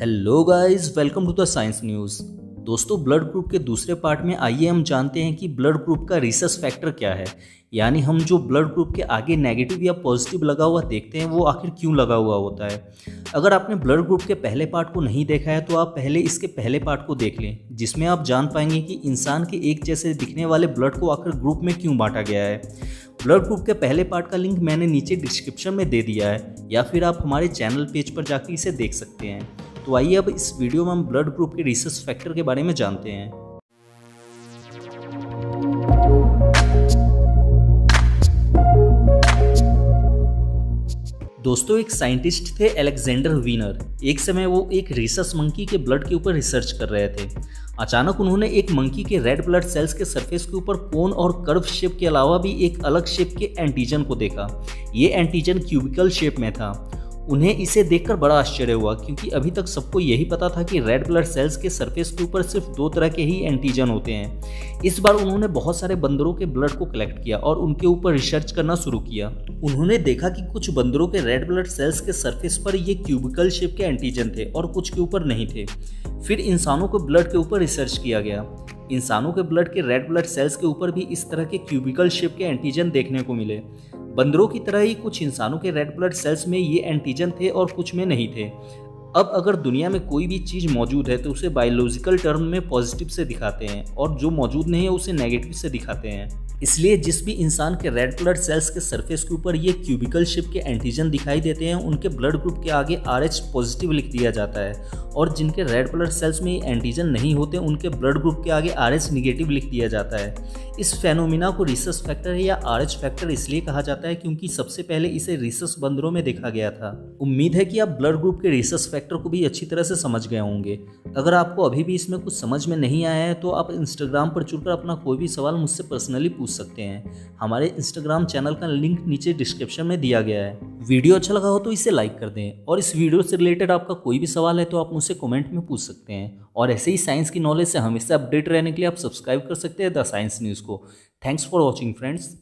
Hello guys, welcome to the science news. दोस्तों, blood group के दूसरे पार्ट में आइए हम जानते हैं कि ब्लड ग्रुप का रिसस फैक्टर क्या है, यानी हम जो ब्लड ग्रुप के आगे नेगेटिव या पॉजिटिव लगा हुआ देखते हैं वो आखिर क्यों लगा हुआ होता है। अगर आपने ब्लड ग्रुप के पहले पार्ट को नहीं देखा है तो आप पहले इसके पहले पार्ट को देख लें, जिसमें आप जान पाएंगे कि इंसान के एक जैसे दिखने वाले ब्लड को आखिर ग्रुप में क्यों बांटा गया है। ब्लड ग्रुप के पहले पार्ट का लिंक मैंने नीचे डिस्क्रिप्शन में दे दिया है, या फिर आप हमारे चैनल पेज पर जाकर इसे देख सकते हैं। तो आइए अब इस वीडियो में हम ब्लड ग्रुप के रिसस फैक्टर के बारे में जानते हैं। दोस्तों, एक साइंटिस्ट थे एलेक्जेंडर वीनर। एक समय वो एक रिसस मंकी के ब्लड के ऊपर रिसर्च कर रहे थे। अचानक उन्होंने एक मंकी के रेड ब्लड सेल्स के सरफेस के ऊपर कोन और कर्व शेप के अलावा भी एक अलग शेप के एंटीजन को देखा। ये एंटीजन क्यूबिकल शेप में था। उन्हें इसे देखकर बड़ा आश्चर्य हुआ, क्योंकि अभी तक सबको यही पता था कि रेड ब्लड सेल्स के सरफेस के ऊपर सिर्फ दो तरह के ही एंटीजन होते हैं। इस बार उन्होंने बहुत सारे बंदरों के ब्लड को कलेक्ट किया और उनके ऊपर रिसर्च करना शुरू किया। उन्होंने देखा कि कुछ बंदरों के रेड ब्लड सेल्स के सरफेस पर ये क्यूबिकल शेप के एंटीजन थे और कुछ के ऊपर नहीं थे। फिर इंसानों के ब्लड के ऊपर रिसर्च किया गया। इंसानों के ब्लड के रेड ब्लड सेल्स के ऊपर भी इस तरह के क्यूबिकल शेप के एंटीजन देखने को मिले। बंदरों की तरह ही कुछ इंसानों के रेड ब्लड सेल्स में ये एंटीजन थे और कुछ में नहीं थे। अब अगर दुनिया में कोई भी चीज़ मौजूद है तो उसे बायोलॉजिकल टर्म में पॉजिटिव से दिखाते हैं, और जो मौजूद नहीं है उसे नेगेटिव से दिखाते हैं। इसलिए जिस भी इंसान के रेड ब्लड सेल्स के सरफेस के ऊपर ये क्यूबिकल शेप के एंटीजन दिखाई देते हैं उनके ब्लड ग्रुप के आगे RH पॉजिटिव लिख दिया जाता है, और जिनके रेड ब्लड सेल्स में एंटीजन नहीं होते उनके ब्लड ग्रुप के आगे RH निगेटिव लिख दिया जाता है। इस फेनोमिना को रिसस फैक्टर या RH फैक्टर इसलिए कहा जाता है क्योंकि सबसे पहले इसे रिसस बंदरों में देखा गया था। उम्मीद है कि आप ब्लड ग्रुप के रिसस फैक्टर को भी अच्छी तरह से समझ गए होंगे। अगर आपको अभी भी इसमें कुछ समझ में नहीं आया है तो आप इंस्टाग्राम पर जुड़कर अपना कोई भी सवाल मुझसे पर्सनली पूछ सकते हैं। हमारे इंस्टाग्राम चैनल का लिंक नीचे डिस्क्रिप्शन में दिया गया है। वीडियो अच्छा लगा हो तो इसे लाइक कर दें, और इस वीडियो से रिलेटेड आपका कोई भी सवाल है तो आप मुझसे कमेंट में पूछ सकते हैं। और ऐसे ही साइंस की नॉलेज से हमेशा अपडेट रहने के लिए आप सब्सक्राइब कर सकते हैं द साइंस न्यूज़ को। Thanks for watching friends.